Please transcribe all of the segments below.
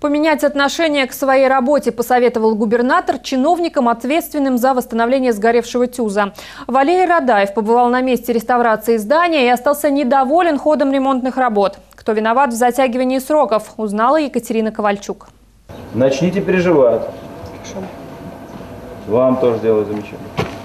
Поменять отношение к своей работе посоветовал губернатор чиновникам, ответственным за восстановление сгоревшего ТЮЗа. Валерий Радаев побывал на месте реставрации здания и остался недоволен ходом ремонтных работ. Кто виноват в затягивании сроков, узнала Екатерина Ковальчук. Начните переживать. Хорошо. Вам тоже делаю замечание.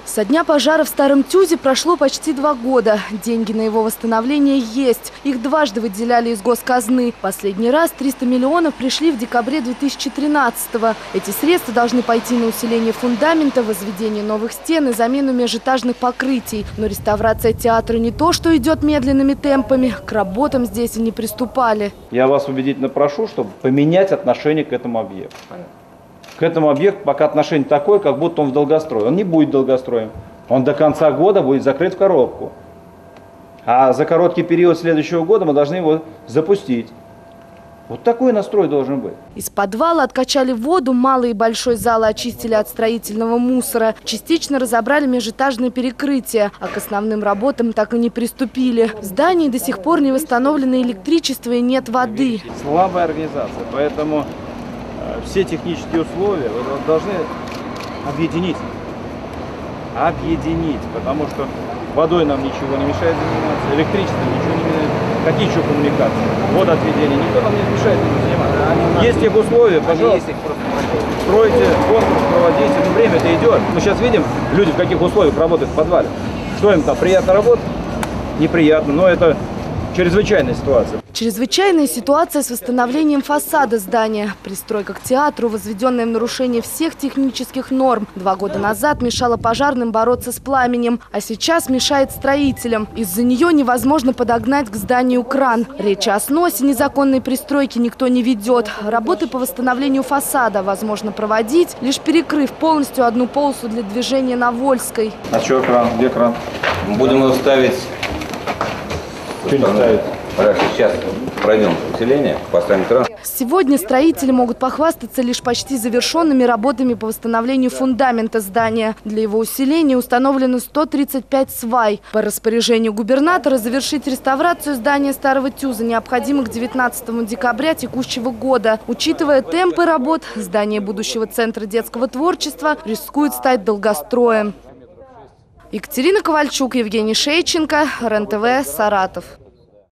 Со дня пожара в старом ТЮЗе прошло почти 2 года. Деньги на его восстановление есть. Их дважды выделяли из госказны. Последний раз 300 миллионов пришли в декабре 2013-го. Эти средства должны пойти на усиление фундамента, возведение новых стен и замену межэтажных покрытий. Но реставрация театра не то, что идет медленными темпами. К работам здесь и не приступали. Я вас убедительно прошу, чтобы поменять отношение к этому объекту. К этому объекту пока отношение такое, как будто он в долгострое. Он не будет долгостроем. Он до конца года будет закрыт в коробку. А за короткий период следующего года мы должны его запустить. Вот такой настрой должен быть. Из подвала откачали воду, малый и большой залы очистили от строительного мусора. Частично разобрали межэтажные перекрытия, а к основным работам так и не приступили. В здании до сих пор не восстановлено электричество и нет воды. Слабая организация, поэтому... Все технические условия вы должны объединить, потому что водой нам ничего не мешает заниматься, электричеством ничего не мешает, какие еще коммуникации, водоотведение, никто нам не мешает заниматься. Есть их условия, пожалуйста, стройте, конкурс проводите, время-то идет. Мы сейчас видим, люди в каких условиях работают в подвале, что им там, приятно работать, неприятно, но это... Чрезвычайная ситуация. Чрезвычайная ситуация с восстановлением фасада здания. Пристройка к театру, возведенная в нарушение всех технических норм, 2 года назад мешала пожарным бороться с пламенем, а сейчас мешает строителям. Из-за нее невозможно подогнать к зданию кран. Речь о сносе незаконной пристройки никто не ведет. Работы по восстановлению фасада возможно проводить, лишь перекрыв полностью одну полосу для движения на Вольской. А что кран? Где кран? Будем его ставить... Сейчас пройдем усиление, поставим кран. Сегодня строители могут похвастаться лишь почти завершенными работами по восстановлению фундамента здания. Для его усиления установлено 135 свай. По распоряжению губернатора завершить реставрацию здания старого ТЮЗа необходимо к 19 декабря текущего года. Учитывая темпы работ, здание будущего центра детского творчества рискует стать долгостроем. Екатерина Ковальчук, Евгений Шейченко, РЕН-ТВ, Саратов.